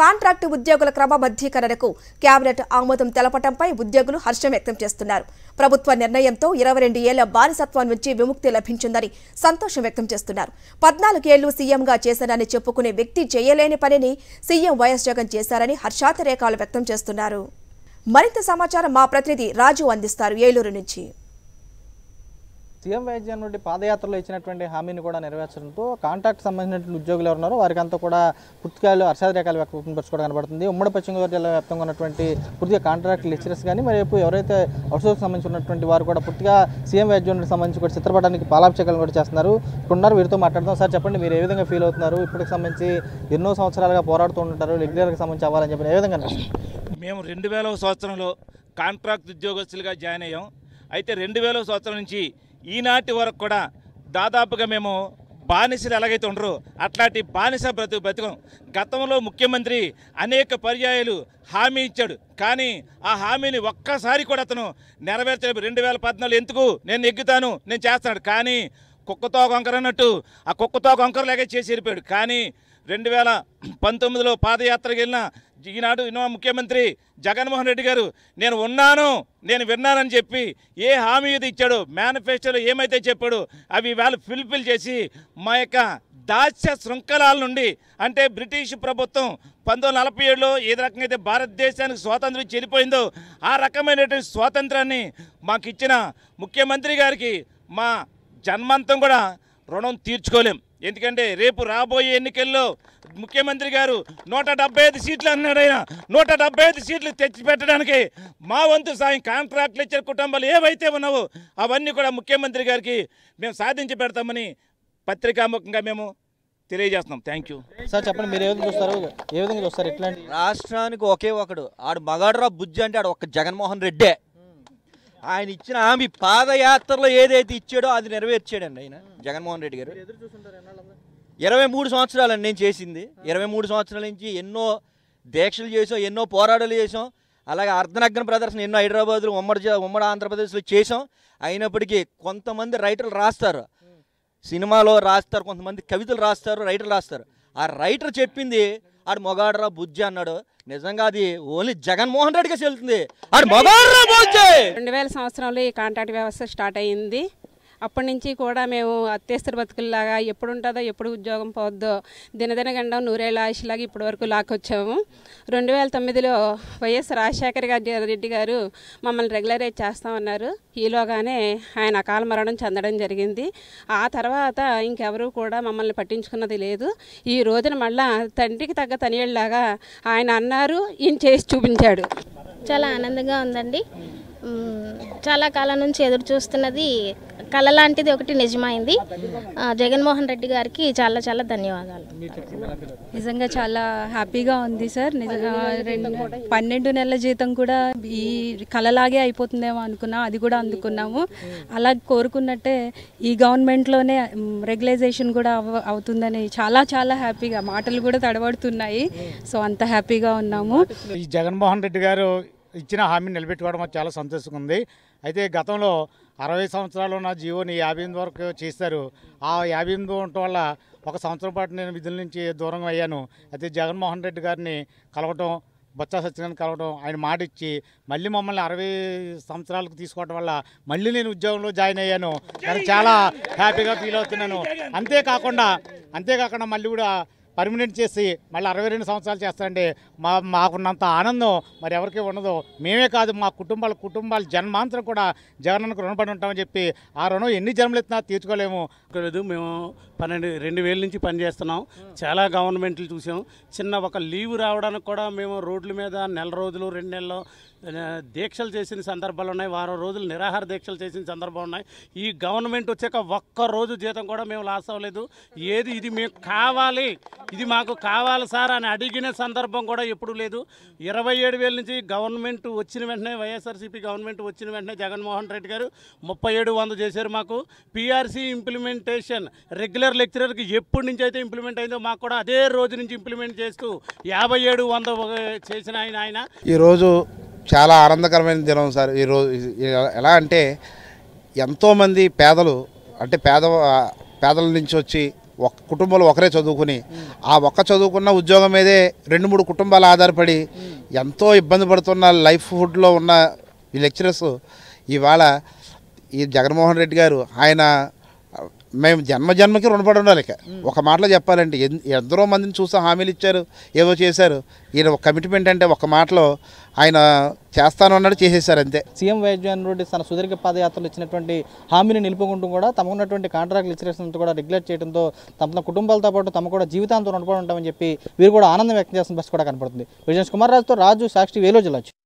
Contract ఉద్యోగుల క్రమబద్ధీకరణకు cabinet ఆమోదం తెలపటంపై ఉద్యోగులు హర్షం వ్యక్తం చేస్తున్నారు. ప్రభుత్వ నిర్ణయంతో 22 ఏళ్ల బానిసత్వం నుంచి విముక్తి లభించిందని సంతోషం వ్యక్తం చేస్తున్నారు. 14 ఏళ్లు సీఎంగా చేశారని చెప్పుకునే వ్యక్తి చేయలేని పనిని సీఎం వైఎస్ జగన్ చేశారని హర్షాతిరేకాలు వ్యక్తం చేస్తున్నారు. మరింత సమాచారం మా ప్రతినిధి రాజు అందిస్తారు ఏలూరు నుంచి. సీఎం వైఎస్ జగన్ రెడ్డి పాదయాత్రలో ఇచ్చినటువంటి హామీని కూడా నెరవేర్చడంతో కాంట్రాక్ట్ సంబంధించిన ఉద్యోగులు ఎవరున్నారో వారికంతా కూడా పూర్తికాయలు హర్షాధికాలు వ్యక్తపరచుకోవడం కనబడుతుంది. ఉమ్మడి పశ్చిమ గోదావరి జిల్లా వ్యాప్తంగా ఉన్నటువంటి పూర్తిగా కాంట్రాక్ట్ లెక్చరర్స్ కానీ మరివైపు ఎవరైతే అవుట్సోర్స్ సంబంధించినటువంటి వారు కూడా పూర్తిగా సీఎం వైఎస్ జగన్ రెడ్డి సంబంధించి కూడా చిత్రపటానికి పాలాభిషేకాలు కూడా చేస్తున్నారు. ఇప్పుడున్నారు వీరితో మాట్లాడదాం. సార్ చెప్పండి, మీరు ఏ విధంగా ఫీల్ అవుతున్నారు? ఇప్పటికి సంబంధించి ఎన్నో సంవత్సరాలుగా పోరాడుతూ ఉంటారు రెగ్యులర్కి సంబంధించి అవ్వాలని చెప్పి ఏ విధంగా? మేము 2000వ సంవత్సరంలో కాంట్రాక్ట్ ఉద్యోగస్తులుగా జాయిన్ అయ్యాం. అయితే 2000వ సంవత్సరం నుంచి ఈనాటి వరకు కూడా దాదాపుగా మేము బానిసలు ఎలాగైతే ఉండరు అట్లాంటి బానిస బ్రతుకం. గతంలో ముఖ్యమంత్రి అనేక పర్యాయాలు హామీ ఇచ్చాడు, కానీ ఆ హామీని ఒక్కసారి కూడా అతను నెరవేర్చలేదు. 2014 ఎందుకు నేను నెగ్గుతాను నేను చేస్తాడు, కానీ కుక్కతో కొంకర అన్నట్టు ఆ కుక్కతో కొంకరలాగే చేసి వెళ్ళిపోయాడు. కానీ 2019లో పాదయాత్రకు వెళ్ళిన ఈనాడు ముఖ్యమంత్రి జగన్మోహన్ రెడ్డి గారు నేను ఉన్నాను నేను విన్నానని చెప్పి ఏ హామీ ఇది ఇచ్చాడో మేనిఫెస్టోలో ఏమైతే చెప్పాడో అవి వాళ్ళు ఫుల్ఫిల్ చేసి మా యొక్క దాస్య శృంఖలాల నుండి, అంటే బ్రిటిష్ ప్రభుత్వం 1947లో ఏ రకంగా అయితే భారతదేశానికి స్వాతంత్రం చెల్లిపోయిందో ఆ రకమైనటువంటి స్వాతంత్రాన్ని మాకు ఇచ్చిన ముఖ్యమంత్రి గారికి మా జన్మంతం కూడా రుణం తీర్చుకోలేం. ఎందుకంటే రేపు రాబోయే ఎన్నికల్లో ముఖ్యమంత్రి గారు 175 సీట్లు అన్నాడు. ఆయన 175 సీట్లు తెచ్చిపెట్టడానికి మా వంతు సాయం కాంట్రాక్ట్లు ఇచ్చిన కుటుంబాలు ఏవైతే ఉన్నావో అవన్నీ కూడా ముఖ్యమంత్రి గారికి మేము సాధించి పెడతామని పత్రికాముఖంగా మేము తెలియజేస్తున్నాం. Thank you sir. చెప్పండి, మీరు ఏ విధంగా చూస్తారు? ఏ విధంగా చూస్తారు? ఇట్లాంటి రాష్ట్రానికి ఒకే ఒకడు ఆడు మగాడ్రా బుజ్జి అంటే ఆడు ఒక్క జగన్మోహన్ రెడ్డే. ఆయన ఇచ్చిన హామీ పాదయాత్రలో ఏదైతే ఇచ్చాడో అది నెరవేర్చాడండి ఆయన జగన్మోహన్ రెడ్డి గారు. 23 సంవత్సరాలు అండి నేను చేసింది. 23 సంవత్సరాల నుంచి ఎన్నో దీక్షలు చేసాం, ఎన్నో పోరాటాలు చేసాం, అలాగే అర్ధనగ్న ప్రదర్శన ఎన్నో హైదరాబాద్లో ఉమ్మడి ఆంధ్రప్రదేశ్లో చేసాం. అయినప్పటికీ కొంతమంది రైటర్లు రాస్తారు, సినిమాలో రాస్తారు, కొంతమంది కవితలు రాస్తారు, రైటర్లు రాస్తారు. ఆ రైటర్ చెప్పింది ఆడు మొగాడరా బుజ్జి అన్నాడు. నిజంగా అది ఓన్లీ జగన్మోహన్ రెడ్డికి చెల్లుతుంది. ఆడు మొగాడరా బుజ్జి. 2000 సంవత్సరంలో ఈ కాంట్రాక్ట్ వ్యవస్థ స్టార్ట్ అయ్యింది. అప్పటి నుంచి కూడా మేము అత్యస్త్ర బతుకుల్లాగా ఎప్పుడు ఉంటుందో ఎప్పుడు ఉద్యోగం పోద్దో దినదిన గండం నూరేళ్ళ ఆయుష్లాగా ఇప్పటి వరకు లాక్కొచ్చాము. 2009లో వైఎస్ రాజశేఖర్ రెడ్డి గారు మమ్మల్ని రెగ్యులరైజ్ చేస్తామన్నారు. ఈలోగానే ఆయన అకాల మరణం చెందడం జరిగింది. ఆ తర్వాత ఇంకెవరూ కూడా మమ్మల్ని పట్టించుకున్నది లేదు. ఈ రోజున మళ్ళా తండ్రికి తగ్గ తనియళ్ళలాగా ఆయన అన్నారు, ఈయన చేసి చూపించాడు. చాలా ఆనందంగా ఉందండి. చాలా కాలం నుంచి ఎదురు చూస్తున్నది కళ లాంటిది ఒకటి నిజమైంది. జగన్మోహన్ రెడ్డి గారికి చాలా చాలా ధన్యవాదాలు. నిజంగా చాలా హ్యాపీగా ఉంది సార్. నిజంగా 12 నెలల జీతం కూడా ఈ కళలాగే అయిపోతుందేమో అనుకున్నాం, అది కూడా అందుకున్నాము. అలా కోరుకున్నట్టే ఈ గవర్నమెంట్లోనే రెగ్యులైజేషన్ కూడా అవుతుందని చాలా చాలా హ్యాపీగా, మాటలు కూడా తడబడుతున్నాయి. సో అంత హ్యాపీగా ఉన్నాము. ఈ జగన్మోహన్ రెడ్డి గారు ఇచ్చిన హామీని నిలబెట్టుకోవడం చాలా సంతోషంగా ఉంది. అయితే గతంలో 60 సంవత్సరాలు నా జీవోని 58 వరకు చేశారు. ఆ 58 ఉండటం వల్ల 1 సంవత్సరం పాటు నేను విధుల నుంచి దూరం అయ్యాను. అయితే జగన్మోహన్ రెడ్డి గారిని కలవటం, బొత్స సత్యనారాయణ కలవడం, ఆయన మాట ఇచ్చి మళ్ళీ మమ్మల్ని 60 సంవత్సరాలకు తీసుకోవడం వల్ల మళ్ళీ నేను ఉద్యోగంలో జాయిన్ అయ్యాను. కానీ చాలా హ్యాపీగా ఫీల్ అవుతున్నాను. అంతేకాకుండా మళ్ళీ కూడా పర్మనెంట్ చేసి మళ్ళీ 62 సంవత్సరాలు చేస్తారంటే మాకున్నంత ఆనందం మరి ఎవరికీ ఉండదు. మేమే కాదు, మా కుటుంబాల జన్మాంతరం కూడా జగనన్నకు రుణపడి ఉంటామని చెప్పి ఆ రుణం ఎన్ని జన్మలు ఎత్తినా తీర్చుకోలేము. మేము 2000 నుంచి పనిచేస్తున్నాం. చాలా గవర్నమెంట్లు చూసాం. చిన్న ఒక లీవ్ రావడానికి కూడా మేము రోడ్ల మీద 1 నెల రోజులు 2 నెలలు దీక్షలు చేసిన సందర్భాలు ఉన్నాయి. 10 రోజులు నిరాహార దీక్షలు చేసిన సందర్భాలు ఉన్నాయి. ఈ గవర్నమెంట్ వచ్చాక ఒక్కరోజు జీతం కూడా మేము లాస్ అవ్వలేదు. ఏది ఇది మేము కావాలి, ఇది మాకు కావాలి సార్ అని అడిగిన సందర్భం కూడా ఎప్పుడూ లేదు. 27,000 నుంచి గవర్నమెంట్ వచ్చిన వెంటనే, వైఎస్ఆర్సీపీ గవర్నమెంట్ వచ్చిన వెంటనే జగన్మోహన్ రెడ్డి గారు 37,100 చేశారు మాకు. పీఆర్సీ ఇంప్లిమెంటేషన్ రెగ్యులర్ లెక్చరర్కి ఎప్పటి నుంచి అయితే ఇంప్లిమెంట్ అయిందో మాకు కూడా అదే రోజు నుంచి ఇంప్లిమెంట్ చేస్తూ 57,100 చేసిన ఆయన. ఈరోజు చాలా ఆనందకరమైన దినం సార్. ఈరోజు ఎలా అంటే ఎంతోమంది పేదల నుంచి వచ్చి కుటుంబంలో ఒకరే చదువుకొని ఆ ఒక్క చదువుకున్న ఉద్యోగం మీదే రెండు మూడు కుటుంబాల ఆధారపడి ఎంతో ఇబ్బంది పడుతున్న లైఫ్ హుడ్ లో ఉన్న ఈ లెక్చరర్స్ ఇవాల ఈ జగన్మోహన్ రెడ్డి గారు ఆయన మేము జన్మ జన్మకి రుణపడి ఉండాలి. ఒక మాటలో చెప్పాలంటే ఎందరో మందిని చూసి హామీలు ఇచ్చారు, ఏదో చేశారు. ఈయన ఒక కమిట్మెంట్ అంటే ఒక మాటలో ఆయన చేస్తాను అన్నాడు, చేసేశారు అంతే. సీఎం వైఎస్ రెడ్డి తన సుదీర్ఘ పాదయాత్రలు ఇచ్చినటువంటి హామీని నిలుపుకుంటూ కూడా తమకున్నటువంటి కాంట్రాక్ట్ లెక్చరర్స్ని కూడా రెగ్యులేట్ చేయడంతో తమ కుటుంబాలతో పాటు తమ కూడా జీవితాంతం రుణపడి ఉంటామని చెప్పి వీరు కూడా ఆనందం వ్యక్తం చేస్తున్న బస్సు కూడా కనపడుతుంది. విజయ్ కుమార్ రాజుతో రాజు సాక్షి వేలో జిల్లా.